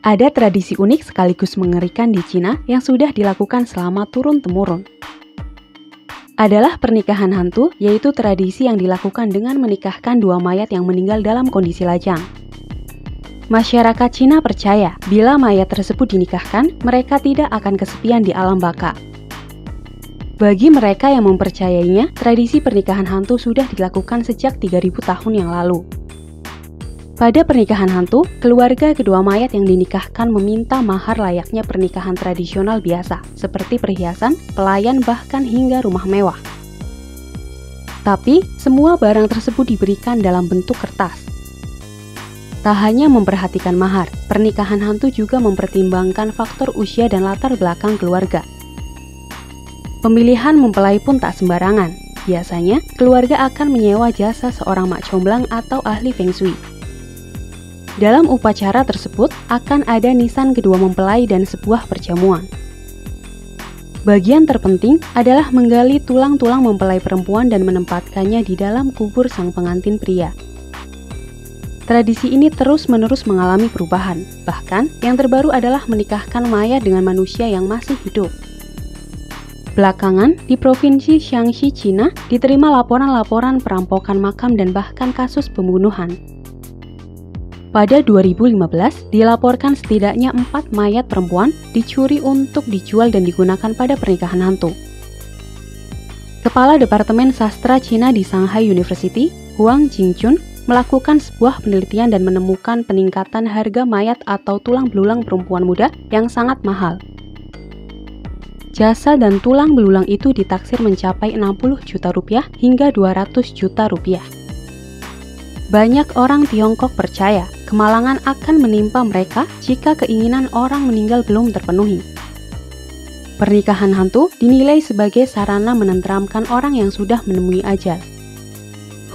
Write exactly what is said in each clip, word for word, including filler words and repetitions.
Ada tradisi unik sekaligus mengerikan di Cina yang sudah dilakukan selama turun-temurun. Adalah pernikahan hantu, yaitu tradisi yang dilakukan dengan menikahkan dua mayat yang meninggal dalam kondisi lajang. Masyarakat Cina percaya, bila mayat tersebut dinikahkan, mereka tidak akan kesepian di alam baka. Bagi mereka yang mempercayainya, tradisi pernikahan hantu sudah dilakukan sejak tiga ribu tahun yang lalu. Pada pernikahan hantu, keluarga kedua mayat yang dinikahkan meminta mahar layaknya pernikahan tradisional biasa, seperti perhiasan, pelayan, bahkan hingga rumah mewah. Tapi, semua barang tersebut diberikan dalam bentuk kertas. Tak hanya memperhatikan mahar, pernikahan hantu juga mempertimbangkan faktor usia dan latar belakang keluarga. Pemilihan mempelai pun tak sembarangan. Biasanya, keluarga akan menyewa jasa seorang mak comblang atau ahli feng shui. Dalam upacara tersebut, akan ada nisan kedua mempelai dan sebuah perjamuan. Bagian terpenting adalah menggali tulang-tulang mempelai perempuan dan menempatkannya di dalam kubur sang pengantin pria. Tradisi ini terus-menerus mengalami perubahan, bahkan yang terbaru adalah menikahkan mayat dengan manusia yang masih hidup. Belakangan, di provinsi Xiangxi, China, diterima laporan-laporan perampokan makam dan bahkan kasus pembunuhan. Pada dua ribu lima belas, dilaporkan setidaknya empat mayat perempuan dicuri untuk dijual dan digunakan pada pernikahan hantu. Kepala Departemen Sastra Cina di Shanghai University, Huang Jingchun, melakukan sebuah penelitian dan menemukan peningkatan harga mayat atau tulang belulang perempuan muda yang sangat mahal. Jasa dan tulang belulang itu ditaksir mencapai enam puluh juta rupiah hingga dua ratus juta rupiah. Banyak orang Tiongkok percaya kemalangan akan menimpa mereka jika keinginan orang meninggal belum terpenuhi. Pernikahan hantu dinilai sebagai sarana menenteramkan orang yang sudah menemui ajal.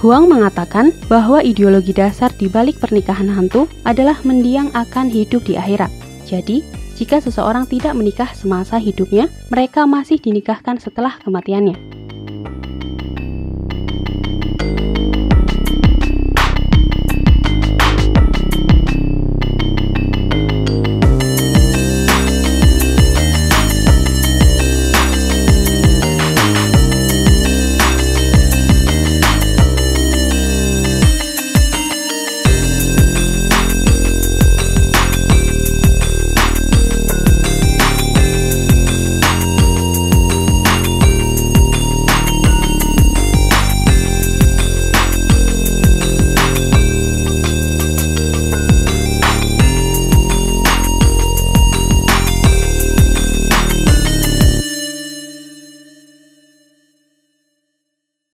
Huang mengatakan bahwa ideologi dasar di balik pernikahan hantu adalah mendiang akan hidup di akhirat. Jadi, jika seseorang tidak menikah semasa hidupnya, mereka masih dinikahkan setelah kematiannya.